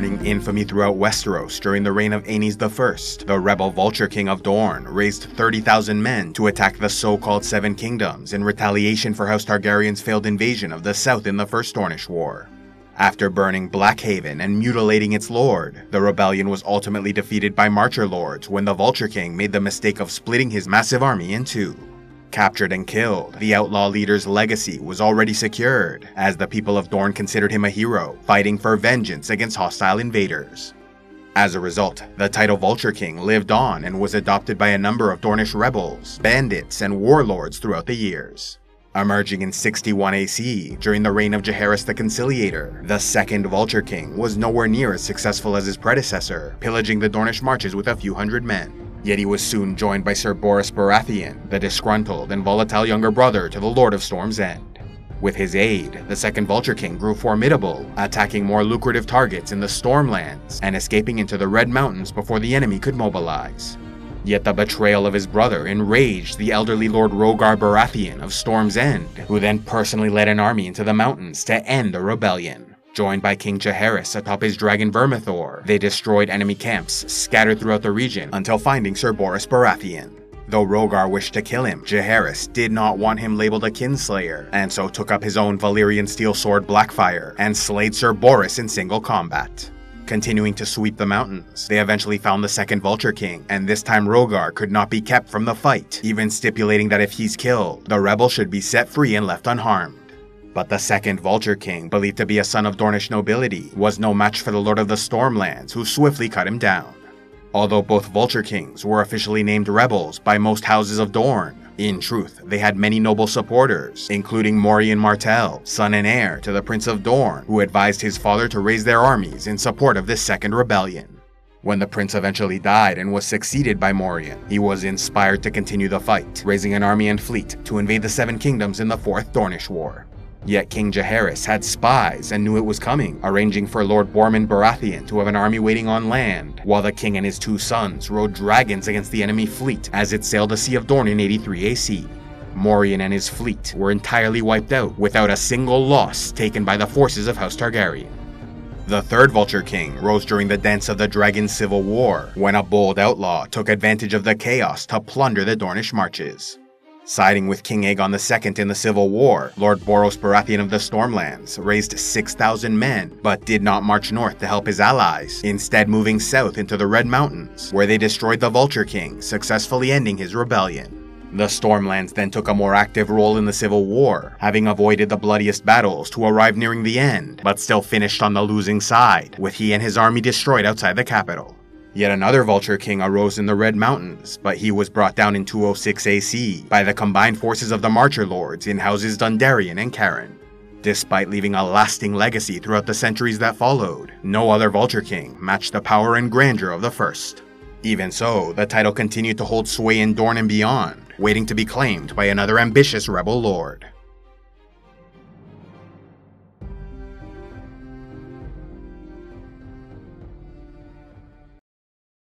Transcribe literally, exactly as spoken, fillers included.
burning infamy throughout Westeros during the reign of Aenys the First, the rebel Vulture King of Dorne raised thirty thousand men to attack the so-called Seven Kingdoms in retaliation for House Targaryen's failed invasion of the south in the First Dornish War. After burning Blackhaven and mutilating its lord, the rebellion was ultimately defeated by Marcher Lords when the Vulture King made the mistake of splitting his massive army in two. Captured and killed, the outlaw leader's legacy was already secured, as the people of Dorne considered him a hero, fighting for vengeance against hostile invaders. As a result, the title Vulture King lived on and was adopted by a number of Dornish rebels, bandits, and warlords throughout the years. Emerging in sixty-one A C, during the reign of Jaehaerys the Conciliator, the second Vulture King was nowhere near as successful as his predecessor, pillaging the Dornish marches with a few hundred men. Yet he was soon joined by Ser Borros Baratheon, the disgruntled and volatile younger brother to the Lord of Storm's End. With his aid, the second Vulture King grew formidable, attacking more lucrative targets in the Stormlands and escaping into the Red Mountains before the enemy could mobilize. Yet the betrayal of his brother enraged the elderly Lord Rogar Baratheon of Storm's End, who then personally led an army into the mountains to end the rebellion. Joined by King Jaehaerys atop his dragon Vermithor, they destroyed enemy camps scattered throughout the region until finding Ser Borros Baratheon. Though Rogar wished to kill him, Jaehaerys did not want him labeled a kinslayer, and so took up his own Valyrian steel sword Blackfire and slayed Ser Borros in single combat. Continuing to sweep the mountains, they eventually found the second Vulture King, and this time Rogar could not be kept from the fight, even stipulating that if he's killed, the rebel should be set free and left unharmed. But the second Vulture King, believed to be a son of Dornish nobility, was no match for the Lord of the Stormlands, who swiftly cut him down. Although both Vulture Kings were officially named rebels by most houses of Dorne, in truth, they had many noble supporters, including Morion Martell, son and heir to the Prince of Dorne, who advised his father to raise their armies in support of this second rebellion. When the prince eventually died and was succeeded by Morion, he was inspired to continue the fight, raising an army and fleet to invade the Seven Kingdoms in the Fourth Dornish War. Yet King Jaehaerys had spies and knew it was coming, arranging for Lord Bormund Baratheon to have an army waiting on land, while the king and his two sons rode dragons against the enemy fleet as it sailed the Sea of Dorne in eighty-three A C. Morion and his fleet were entirely wiped out without a single loss taken by the forces of House Targaryen. The third Vulture King rose during the Dance of the Dragon Civil War, when a bold outlaw took advantage of the chaos to plunder the Dornish marches. Siding with King Aegon the Second in the Civil War, Lord Borros Baratheon of the Stormlands raised six thousand men, but did not march north to help his allies, instead moving south into the Red Mountains, where they destroyed the Vulture King, successfully ending his rebellion. The Stormlands then took a more active role in the Civil War, having avoided the bloodiest battles to arrive nearing the end, but still finished on the losing side, with he and his army destroyed outside the capital. Yet another Vulture King arose in the Red Mountains, but he was brought down in two oh six A C by the combined forces of the Marcher Lords in houses Dondarrion and Caron. Despite leaving a lasting legacy throughout the centuries that followed, no other Vulture King matched the power and grandeur of the first. Even so, the title continued to hold sway in Dorne and beyond, waiting to be claimed by another ambitious rebel lord.